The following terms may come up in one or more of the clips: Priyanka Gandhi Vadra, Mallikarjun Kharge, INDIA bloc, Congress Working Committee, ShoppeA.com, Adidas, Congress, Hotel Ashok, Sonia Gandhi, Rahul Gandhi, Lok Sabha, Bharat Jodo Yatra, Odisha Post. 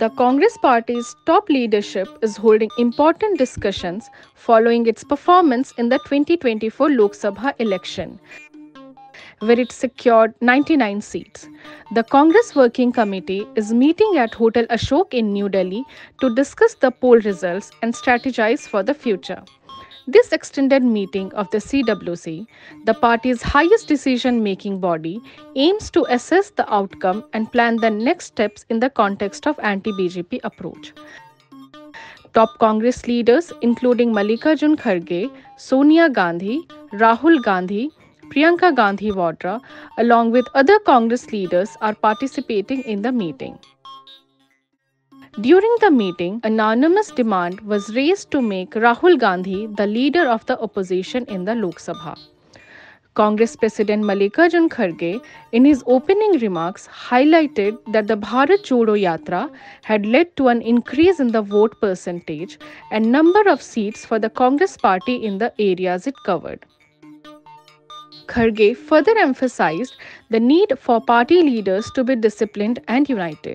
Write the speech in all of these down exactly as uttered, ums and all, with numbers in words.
The Congress party's top leadership is holding important discussions following its performance in the twenty twenty-four Lok Sabha election, where it secured ninety-nine seats. The Congress Working Committee is meeting at Hotel Ashok in New Delhi to discuss the poll results and strategize for the future. This extended meeting of the C W C, the party's highest decision-making body, aims to assess the outcome and plan the next steps in the context of anti-B J P approach. Top Congress leaders including Mallikarjun Kharge, Sonia Gandhi, Rahul Gandhi, Priyanka Gandhi Vadra, along with other Congress leaders, are participating in the meeting. During the meeting, an anonymous demand was raised to make Rahul Gandhi the leader of the opposition in the Lok Sabha. Congress President Mallikarjun Kharge, in his opening remarks, highlighted that the Bharat Jodo Yatra had led to an increase in the vote percentage and number of seats for the Congress party in the areas it covered. Kharge further emphasized the need for party leaders to be disciplined and united,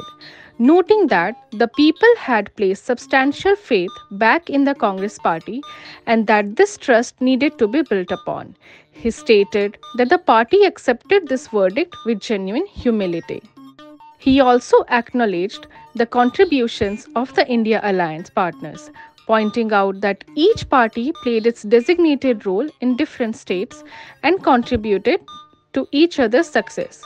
noting that the people had placed substantial faith back in the Congress party and that this trust needed to be built upon. He stated that the party accepted this verdict with genuine humility. He also acknowledged the contributions of the India alliance partners, pointing out that each party played its designated role in different states and contributed to each other's success.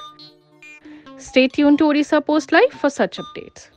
Stay tuned to Odisha Post Live for such updates.